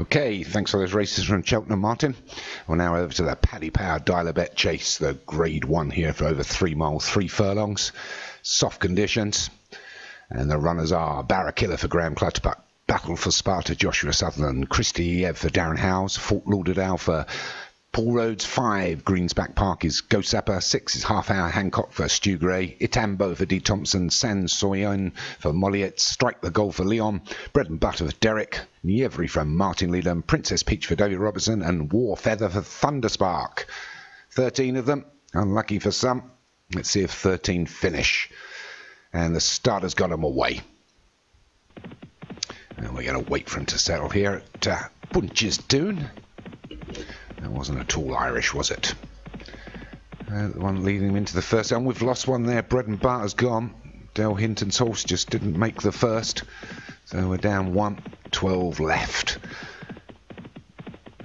Okay, thanks for those races from Cheltenham, Martin. We're now over to the Paddy Power Dial-A-Bet Chase, the Grade 1 here for over 3 miles, 3 furlongs, soft conditions. And the runners are Barakilla for Graham Clutterbuck, Battle for Sparta, Joshua Sutherland, Christy Yev for Darren Howes, Fort Lauderdale for Paul Rhodes, 5, Greensback Park is Go Sapper, 6 is Half Hour, Hancock for Stu Gray, Itambo for D. Thompson, San Soyon for Molliet, Strike the Goal for Leon, Bread and Butter for Derek, Nievry from Martin Leland, Princess Peach for David Robertson, and War Feather for Thunderspark. 13 of them, unlucky for some. Let's see if 13 finish. And the starter's got them away. And we're going to wait for him to settle here at Punchestown. That wasn't at all Irish, was it? The one leading him into the first. And we've lost one there. Bread and Butter's gone. Del Hinton's horse just didn't make the first. So we're down 1. 12 left.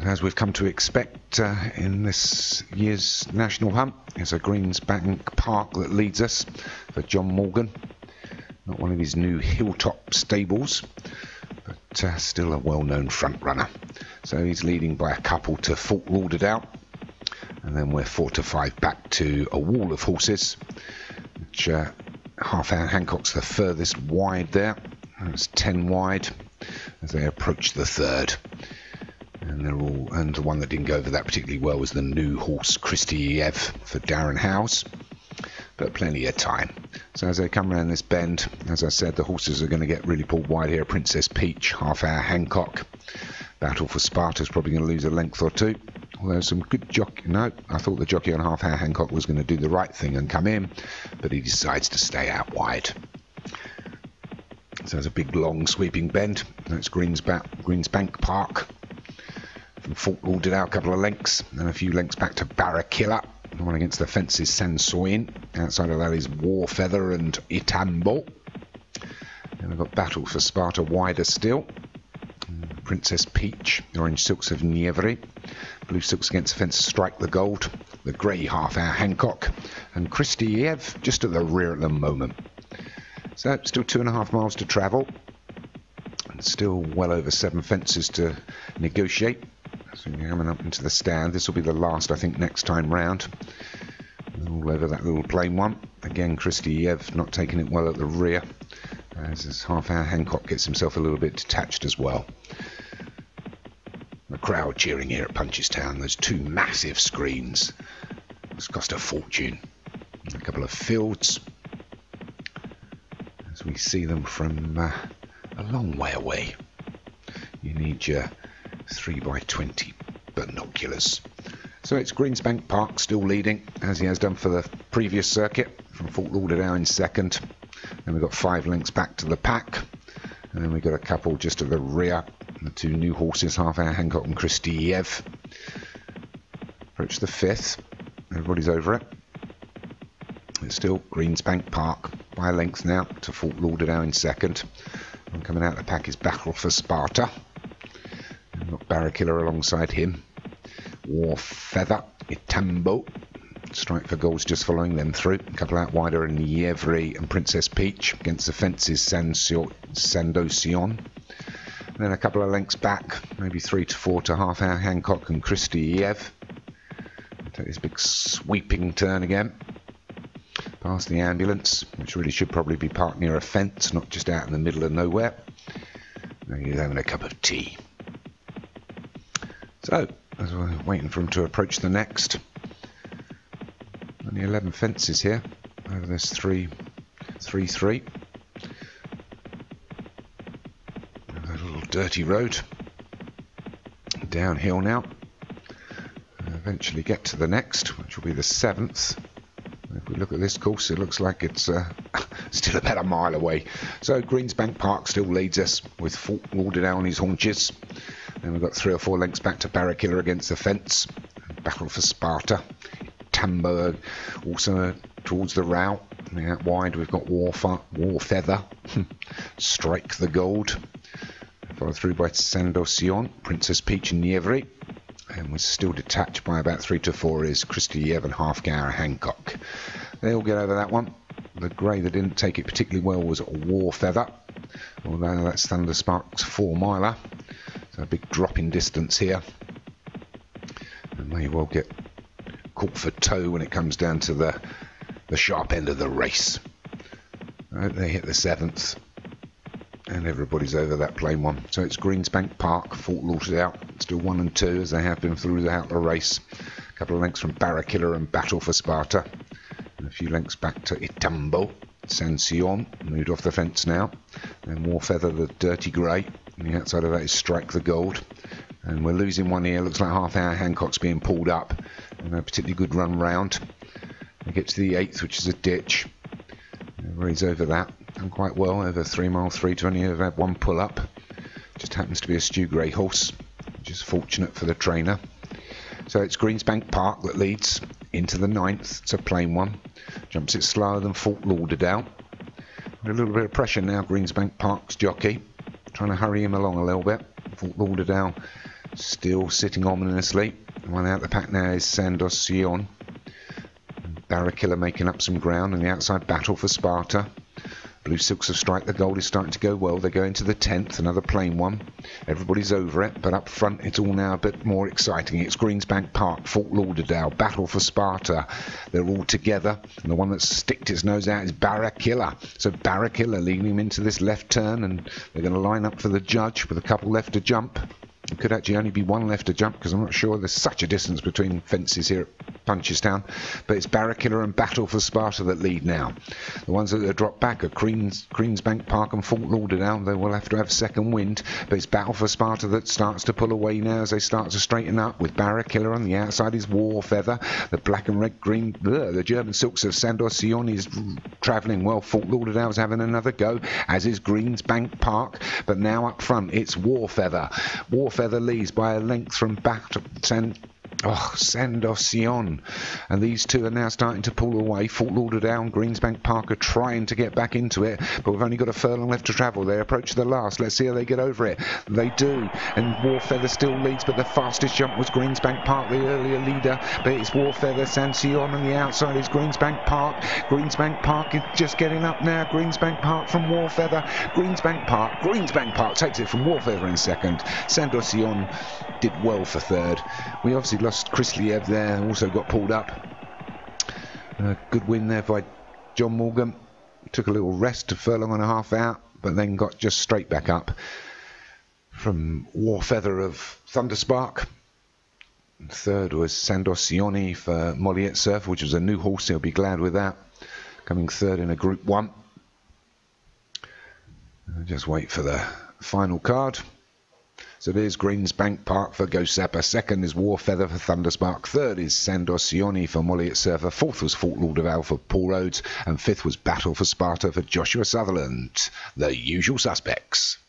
As we've come to expect in this year's National Hunt, it's a Greensbank Park that leads us for John Morgan. Not one of his new hilltop stables, but still a well-known front runner. So he's leading by a couple to Fort Lauderdale, and then we're 4 to 5 back to a wall of horses, which Half Hour Hancock's the furthest wide there. That's 10 wide as they approach the third. And they're all, and the one that didn't go over that particularly well was the new horse Christy Yev for Darren Howes, but plenty of time. So as they come around this bend, as I said, the horses are going to get really pulled wide here. Princess Peach, Half Hour Hancock, Battle for Sparta is probably going to lose a length or two. Although some good jockey, no, I thought the jockey on Half Hour Hancock was going to do the right thing and come in, but he decides to stay out wide. So it's a big, long, sweeping bend. That's Greensbank Park. From Fort Lauderdale, a couple of lengths, and a few lengths back to Barakilla. The one against the fence is San Soyin. Outside of that is War Feather and Itambo. And we've got Battle for Sparta wider still. Princess Peach, Orange Silks of Nievry. Blue Silks against the fence, Strike the Gold. The grey Half Hour Hancock. And Christy Yev just at the rear at the moment. So still 2.5 miles to travel, and still well over 7 fences to negotiate. So we're coming up into the stand. This will be the last, I think, next time round. All over that little plain one. Again, Christy Yev not taking it well at the rear, as his Half Hour Hancock gets himself a little bit detached as well. The crowd cheering here at Punchestown. There's 2 massive screens. It's cost a fortune. A couple of fields. We see them from a long way away. You need your 3x20 binoculars. So it's Greensbank Park still leading, as he has done for the previous circuit, from Fort Lauderdale in second. Then we've got 5 lengths back to the pack, and then we've got a couple just at the rear. The 2 new horses, Half Hour Hancock and Christy Yev, approach the 5th. Everybody's over it. It's still Greensbank Park by length now to Fort Lauderdale in second. And coming out of the pack is Battle for Sparta. We've got Barakilla alongside him. War Feather, Itambo, Strike for Goals just following them through. A couple out wider in Nievry and Princess Peach. Against the fences, Sandosion. And then a couple of lengths back, maybe 3 to 4 to Half Hour Hancock and Christy Yev. Take this big sweeping turn again. Past the ambulance, which really should probably be parked near a fence, not just out in the middle of nowhere. And he's having a cup of tea. So, as we're waiting for him to approach the next, only 11 fences here. Over this 3-3. A little dirty road. Downhill now. And eventually get to the next, which will be the 7th. If we look at this course, it looks like it's still about a mile away. So Greensbank Park still leads us with Fort Lauderdale on his haunches. Then we've got 3 or 4 lengths back to Barakilla against the fence. Battle for Sparta. Tambo also towards the route. And out wide we've got War Feather. Strike the Gold. Followed through by Sandosion, Princess Peach and Nievry. And was still detached by about 3 to 4 is Christy Yev and Half Hour Hancock. They all get over that one. The grey that didn't take it particularly well was War Feather, although that's Thunderspark's 4-miler. So a big drop in distance here. And may well get caught for tow when it comes down to the sharp end of the race. Right, they hit the 7th. And everybody's over that plain one. So it's Greensbank Park, Fort Lauderdale, still 1 and 2 as they have been throughout the race. A couple of lengths from Barakilla and Battle for Sparta. And a few lengths back to Itambo. San Soyon, moved off the fence now. And War Feather, the Dirty Grey. And the outside of that is Strike the Gold. And we're losing one here. Looks like Half Hour Hancock's being pulled up. And a particularly good run round. They get to the 8th, which is a ditch. Everybody's over that. Done quite well over 3 mile 3 to only have had one pull up. Just happens to be a Stu Gray horse, which is fortunate for the trainer. So it's Greensbank Park that leads into the 9th. It's a plain one. Jumps it slower than Fort Lauderdale. A little bit of pressure now, Greensbank Park's jockey. Trying to hurry him along a little bit. Fort Lauderdale still sitting ominously. The one out the pack now is Sandosion. Barakilla making up some ground, and the outside Battle for Sparta. Blue Silks of Strike the Gold is starting to go well. They go into the 10th, another plain one. Everybody's over it, but up front it's all now a bit more exciting. It's Greensbank Park, Fort Lauderdale, Battle for Sparta. They're all together, and the one that's sticked its nose out is Barakilla. So Barakilla leading him into this left turn, and they're going to line up for the judge with a couple left to jump. It could actually only be one left to jump because I'm not sure there's such a distance between fences here at Punchestown. But it's Barakilla and Battle for Sparta that lead now. The ones that are dropped back are Greensbank Park and Fort Lauderdale. They will have to have second wind. But it's Battle for Sparta that starts to pull away now as they start to straighten up with Barakilla on the outside. Is War Feather. The black and red green, the German Silks of Sandosion is travelling well. Fort Lauderdale's having another go, as is Greensbank Park. But now up front, it's War Feather. War Feather leads by a length from back to Sandosion, and these two are now starting to pull away. Fort Lauderdale, Greensbank Park are trying to get back into it, but we've only got a furlong left to travel. They approach the last. Let's see how they get over it. They do, and War Feather still leads, but the fastest jump was Greensbank Park, the earlier leader. But it's War Feather, Sandosion, and the outside is Greensbank Park. Greensbank Park is just getting up now. Greensbank Park from War Feather. Greensbank Park takes it from War Feather in second. Sandosion did well for third. We obviously lost Christy Yev there, also got pulled up. Good win there by John Morgan. Took a little rest, a furlong and a half out, but then got just straight back up from War Feather of Thunderspark. Third was Sandosion for Molliet Surf, which was a new horse. He'll be glad with that. Coming third in a Group 1. Just wait for the final card. So there's Greensbank Park for Gosapa. Second is War Feather for Thunderspark. Third is Sandosion for Molliet Surfer. Fourth was Fort Lauderdale for Paul Rhodes. And fifth was Battle for Sparta for Joshua Sutherland. The usual suspects.